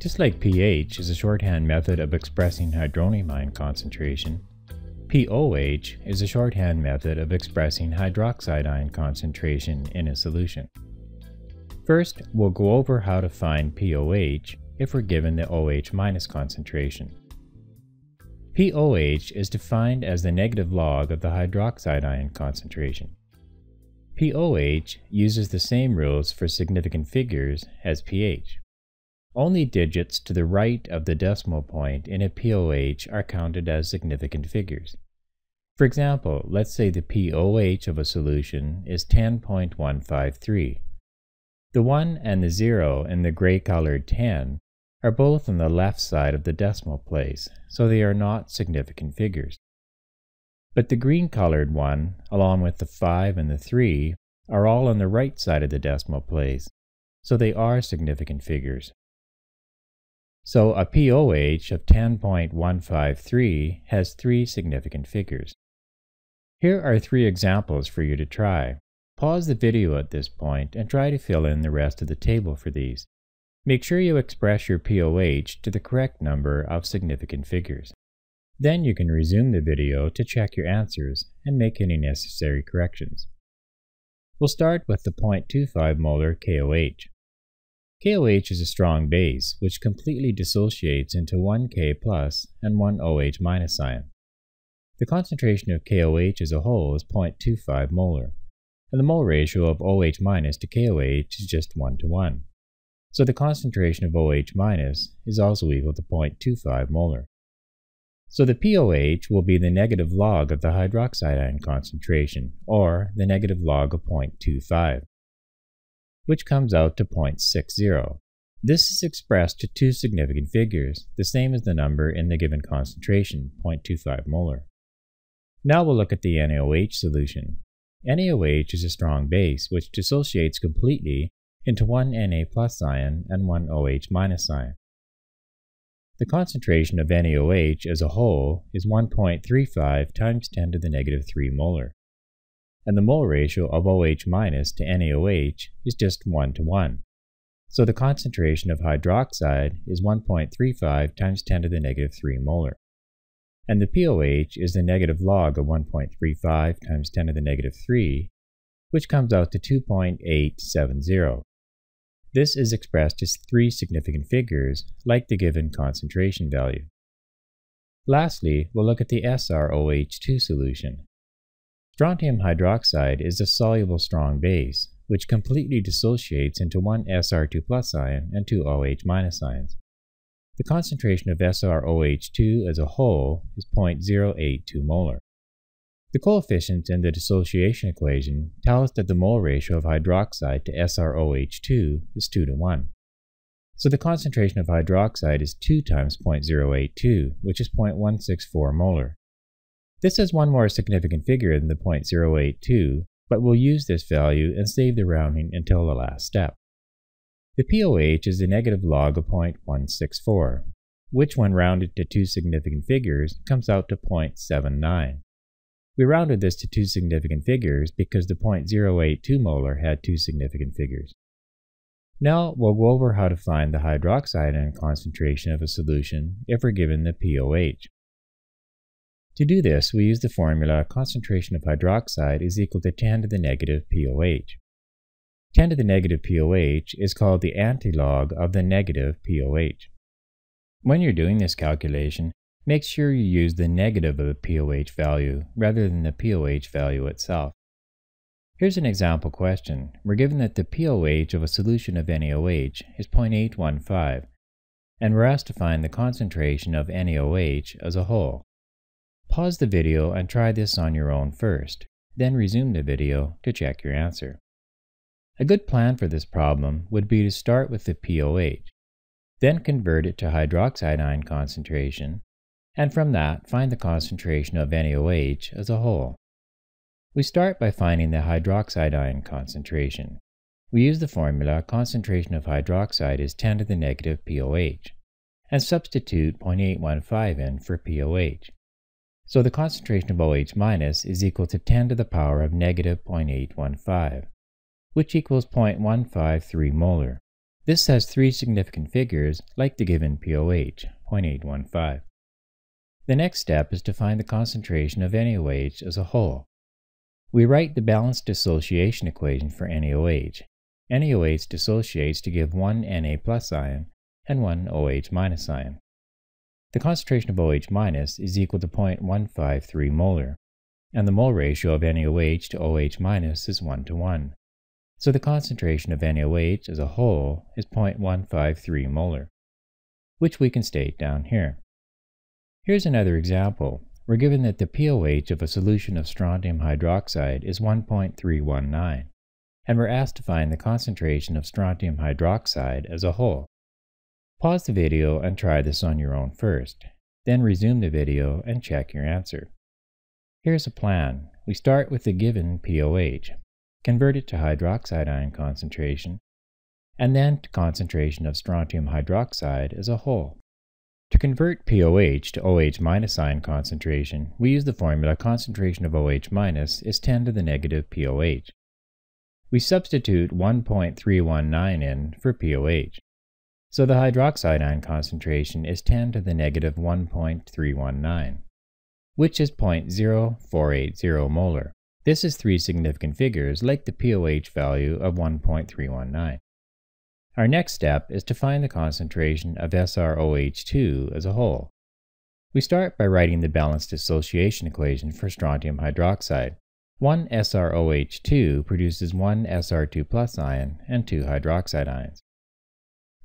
Just like pH is a shorthand method of expressing hydronium ion concentration, pOH is a shorthand method of expressing hydroxide ion concentration in a solution. First, we'll go over how to find pOH if we're given the OH- concentration. pOH is defined as the negative log of the hydroxide ion concentration. pOH uses the same rules for significant figures as pH. Only digits to the right of the decimal point in a pOH are counted as significant figures. For example, let's say the pOH of a solution is 10.153. The 1 and the 0 in the gray-colored 10 are both on the left side of the decimal place, so they are not significant figures. But the green-colored 1, along with the 5 and the 3, are all on the right side of the decimal place, so they are significant figures. So a pOH of 10.153 has 3 significant figures. Here are 3 examples for you to try. Pause the video at this point and try to fill in the rest of the table for these. Make sure you express your pOH to the correct number of significant figures. Then you can resume the video to check your answers and make any necessary corrections. We'll start with the 0.25 molar KOH. KOH is a strong base, which completely dissociates into one K plus and one OH minus ion. The concentration of KOH as a whole is 0.25 molar, and the mole ratio of OH minus to KOH is just 1:1. So the concentration of OH minus is also equal to 0.25 molar. So the pOH will be the negative log of the hydroxide ion concentration, or the negative log of 0.25. which comes out to 0.60. This is expressed to 2 significant figures, the same as the number in the given concentration, 0.25 molar. Now we'll look at the NaOH solution. NaOH is a strong base which dissociates completely into one Na plus ion and one OH minus ion. The concentration of NaOH as a whole is 1.35 times 10 to the negative 3 molar. And the mole ratio of OH minus to NaOH is just 1:1. So the concentration of hydroxide is 1.35 times 10 to the negative 3 molar. And the pOH is the negative log of 1.35 times 10 to the negative 3, which comes out to 2.870. This is expressed as 3 significant figures, like the given concentration value. Lastly, we'll look at the Sr(OH)2 solution. Strontium hydroxide is a soluble strong base, which completely dissociates into one Sr2 plus ion and 2 OH minus ions. The concentration of Sr(OH)2 as a whole is 0.082 molar. The coefficients in the dissociation equation tell us that the mole ratio of hydroxide to Sr(OH)2 is 2:1. So the concentration of hydroxide is 2 times 0.082, which is 0.164 molar. This has one more significant figure than the 0.082, but we'll use this value and save the rounding until the last step. The pOH is the negative log of 0.164, which when rounded to 2 significant figures comes out to 0.79. We rounded this to 2 significant figures because the 0.082 molar had 2 significant figures. Now we'll go over how to find the hydroxide ion concentration of a solution if we're given the pOH. To do this, we use the formula concentration of hydroxide is equal to 10 to the negative pOH. 10 to the negative pOH is called the antilog of the negative pOH. When you're doing this calculation, make sure you use the negative of the pOH value rather than the pOH value itself. Here's an example question. We're given that the pOH of a solution of NaOH is 0.815, and we're asked to find the concentration of NaOH as a whole. Pause the video and try this on your own first, then resume the video to check your answer. A good plan for this problem would be to start with the pOH, then convert it to hydroxide ion concentration, and from that find the concentration of NaOH as a whole. We start by finding the hydroxide ion concentration. We use the formula concentration of hydroxide is 10 to the negative pOH, and substitute 0.815 in for pOH. So the concentration of OH- is equal to 10 to the power of negative 0.815. which equals 0.153 molar. This has three significant figures, like the given pOH, 0.815. The next step is to find the concentration of NaOH as a whole. We write the balanced dissociation equation for NaOH. NaOH dissociates to give one Na plus ion and one OH minus ion. The concentration of OH minus is equal to 0.153 molar, and the mole ratio of NaOH to OH minus is 1:1. So the concentration of NaOH as a whole is 0.153 molar, which we can state down here. Here's another example. We're given that the pOH of a solution of strontium hydroxide is 1.319, and we're asked to find the concentration of strontium hydroxide as a whole. Pause the video and try this on your own first, then resume the video and check your answer. Here's a plan. We start with the given pOH, convert it to hydroxide ion concentration, and then to concentration of strontium hydroxide as a whole. To convert pOH to OH minus ion concentration, we use the formula concentration of OH minus is 10⁻⁻ pOH. We substitute 1.319 in for pOH. So the hydroxide ion concentration is 10⁻⁻⁹⁰, which is 0.0480 molar. This is three significant figures like the pOH value of 1.319. Our next step is to find the concentration of Sr(OH)2 as a whole. We start by writing the balanced dissociation equation for strontium hydroxide. One Sr(OH)2 produces one Sr2+ ion and two hydroxide ions.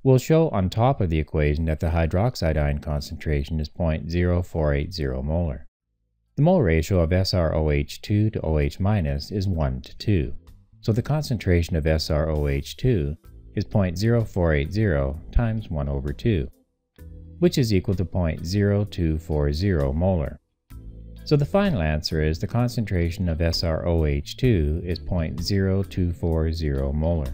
We'll show on top of the equation that the hydroxide ion concentration is 0.0480 molar. The mole ratio of Sr(OH)2 to OH- is 1:2, so the concentration of Sr(OH)2 is 0.0480 times 1/2, which is equal to 0.0240 molar. So the final answer is the concentration of Sr(OH)2 is 0.0240 molar.